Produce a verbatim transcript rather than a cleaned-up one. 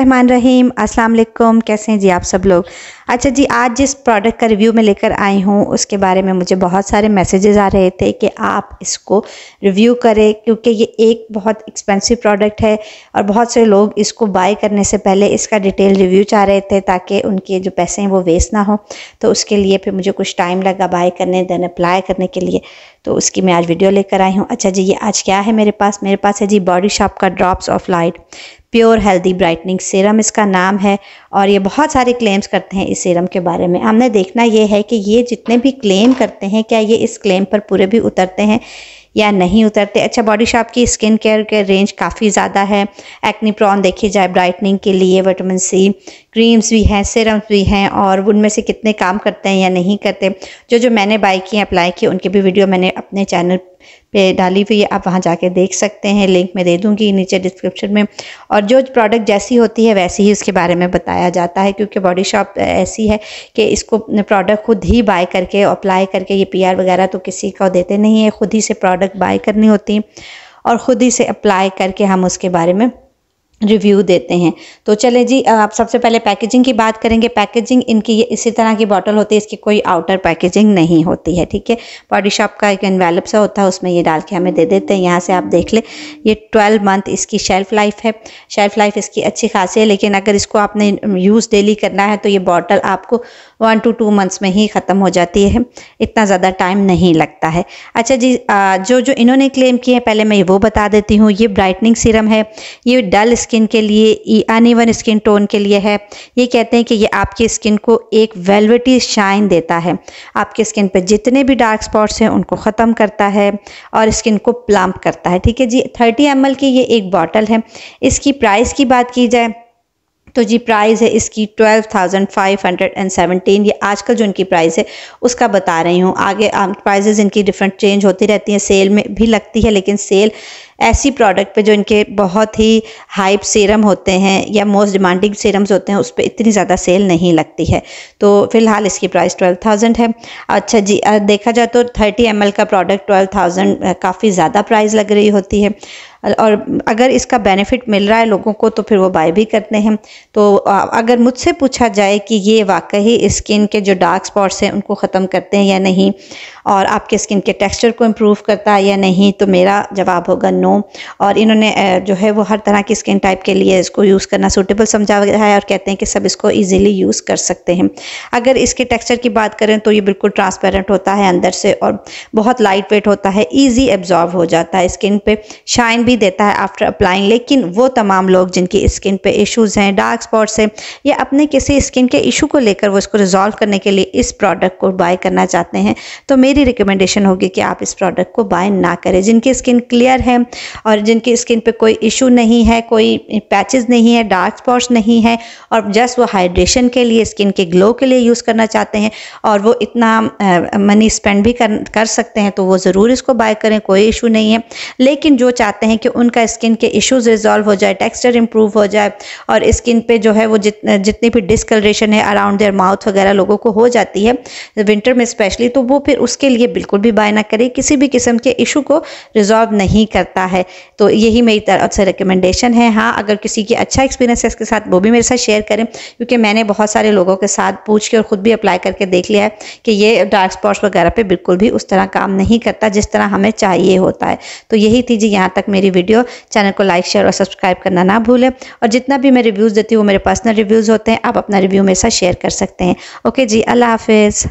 रहमान रहीम, अस्सलाम वालेकुम। कैसे हैं जी आप सब लोग? अच्छा जी, आज जिस प्रोडक्ट का रिव्यू मैं लेकर आई हूँ उसके बारे में मुझे बहुत सारे मैसेजेस आ रहे थे कि आप इसको रिव्यू करें, क्योंकि ये एक बहुत एक्सपेंसिव प्रोडक्ट है और बहुत से लोग इसको बाय करने से पहले इसका डिटेल रिव्यू चाह रहे थे ताकि उनके जो पैसे हैं वो वेस्ट ना हो। तो उसके लिए फिर मुझे कुछ टाइम लगा बाय करने, देन अप्लाई करने के लिए, तो उसकी मैं आज वीडियो लेकर आई हूँ। अच्छा जी, ये आज क्या है मेरे पास? मेरे पास है जी बॉडी शॉप का drops of light pure healthy brightening serum, इसका नाम है। और ये बहुत सारे क्लेम्स करते हैं इस सीरम के बारे में। हमने देखना ये है कि ये जितने भी क्लेम करते हैं क्या ये इस क्लेम पर पूरे भी उतरते हैं या नहीं उतरते। अच्छा, बॉडी शॉप की स्किन केयर के रेंज काफ़ी ज़्यादा है। एक्ने प्रॉन देखी जाए, ब्राइटनिंग के लिए विटामिन सी क्रीम्स भी हैं, सीरम्स भी हैं, और उनमें से कितने काम करते हैं या नहीं करते। जो जो मैंने बाय किए, अप्लाई किए, उनके भी वीडियो मैंने अपने चैनल पे डाली हुई है, आप वहाँ जाके देख सकते हैं। लिंक मैं दे दूँगी नीचे डिस्क्रिप्शन में। और जो प्रोडक्ट जैसी होती है वैसी ही उसके बारे में बताया जाता है, क्योंकि बॉडी शॉप ऐसी है कि इसको प्रोडक्ट खुद ही बाय करके अप्लाई करके, ये पी आर वगैरह तो किसी को देते नहीं है, खुद ही से प्रोडक्ट बाय करनी होती है और ख़ुद ही से अप्लाई करके हम उसके बारे में रिव्यू देते हैं। तो चले जी, आप सबसे पहले पैकेजिंग की बात करेंगे। पैकेजिंग इनकी ये इसी तरह की बॉटल होती है, इसकी कोई आउटर पैकेजिंग नहीं होती है, ठीक है। बॉडी शॉप का एक एनवेलप सा होता है, उसमें ये डाल के हमें दे देते हैं। यहाँ से आप देख ले, ये ट्वेल्व मंथ इसकी शेल्फ़ लाइफ है। शेल्फ़ लाइफ इसकी अच्छी खासी है, लेकिन अगर इसको आपने यूज़ डेली करना है तो ये बॉटल आपको वन टू टू मंथ्स में ही ख़त्म हो जाती है, इतना ज़्यादा टाइम नहीं लगता है। अच्छा जी, जो जो इन्होंने क्लेम किए हैं पहले मैं वो बता देती हूँ। ये ब्राइटनिंग सीरम है, ये डल स्किन के लिए, अनइवन स्किन टोन के लिए है। ये कहते हैं कि ये आपकी स्किन को एक वेलवेटी शाइन देता है, आपके स्किन पे जितने भी डार्क स्पॉट्स हैं उनको ख़त्म करता है और स्किन को प्लम्प करता है, ठीक है जी। तीस एम एल की ये एक बॉटल है। इसकी प्राइस की बात की जाए तो जी प्राइस है इसकी twelve thousand five hundred and seventeen. ये आजकल जो इनकी प्राइस है उसका बता रही हूँ। आगे प्राइसेस इनकी डिफरेंट चेंज होती रहती हैं, सेल में भी लगती है, लेकिन सेल ऐसी प्रोडक्ट पे जो इनके बहुत ही हाइप सीरम होते हैं या मोस्ट डिमांडिंग सीरम्स होते हैं उस पर इतनी ज़्यादा सेल नहीं लगती है। तो फिलहाल इसकी प्राइस ट्वेल्व थाउजेंड है। अच्छा जी, देखा जाए तो तीस एम एल का प्रोडक्ट ट्वेल्व थाउजेंड काफ़ी ज़्यादा प्राइस लग रही होती है, और अगर इसका बेनिफिट मिल रहा है लोगों को तो फिर वो बाय भी करते हैं। तो अगर मुझसे पूछा जाए कि ये वाकई स्किन के जो डार्क स्पॉट्स हैं उनको ख़त्म करते हैं या नहीं, और आपके स्किन के टेक्सचर को इम्प्रूव करता है या नहीं, तो मेरा जवाब होगा नो। और इन्होंने जो है वो हर तरह की स्किन टाइप के लिए इसको यूज़ करना सूटेबल समझा है और कहते हैं कि सब इसको ईजिली यूज़ कर सकते हैं। अगर इसके टेक्सचर की बात करें तो ये बिल्कुल ट्रांसपेरेंट होता है अंदर से और बहुत लाइट वेट होता है, ईजी एब्जॉर्व हो जाता है, स्किन पर शाइन भी देता है आफ्टर अप्लाइंग। लेकिन वो तमाम लोग जिनकी स्किन पे इश्यूज हैं, डार्क स्पॉट्स हैं, या अपने किसी स्किन के इशू को लेकर वो इसको रिजॉल्व करने के लिए इस प्रोडक्ट को बाय करना चाहते हैं, तो मेरी रिकमेंडेशन होगी कि आप इस प्रोडक्ट को बाय ना करें। जिनकी स्किन क्लियर है और जिनकी स्किन पे कोई इशू नहीं है, कोई पैचेस नहीं है, डार्क स्पॉट्स नहीं है, और जस्ट वो हाइड्रेशन के लिए, स्किन के ग्लो के लिए यूज़ करना चाहते हैं और वो इतना मनी स्पेंड भी कर, कर सकते हैं, तो वो ज़रूर इसको बाय करें, कोई इशू नहीं है। लेकिन जो चाहते हैं कि उनका स्किन के इश्यूज रिजॉल्व हो जाए, टेक्सचर इंप्रूव हो जाए, और स्किन पे जो है वो जित जितनी भी डिसकलरेशन है अराउंड देयर माउथ वगैरह लोगों को हो जाती है विंटर में स्पेशली, तो वो फिर उसके लिए बिल्कुल भी बाय ना करें। किसी भी किस्म के इशू को रिजॉल्व नहीं करता है। तो यही मेरी तरफ से रिकमेंडेशन है। हाँ, अगर किसी की अच्छा एक्सपीरियंस है इसके साथ, वो भी मेरे साथ शेयर करें, क्योंकि मैंने बहुत सारे लोगों के साथ पूछ के और ख़ुद भी अप्लाई करके देख लिया है कि ये डार्क स्पॉट्स वगैरह पर बिल्कुल भी उस तरह काम नहीं करता जिस तरह हमें चाहिए होता है। तो यही थी जी यहाँ तक मेरी वीडियो। चैनल को लाइक, शेयर और सब्सक्राइब करना ना भूलें। और जितना भी मैं रिव्यूज़ देती हूँ वो मेरे पर्सनल रिव्यूज़ होते हैं, आप अपना रिव्यू मेरे साथ शेयर कर सकते हैं। ओके जी, अल्लाह हाफिज़।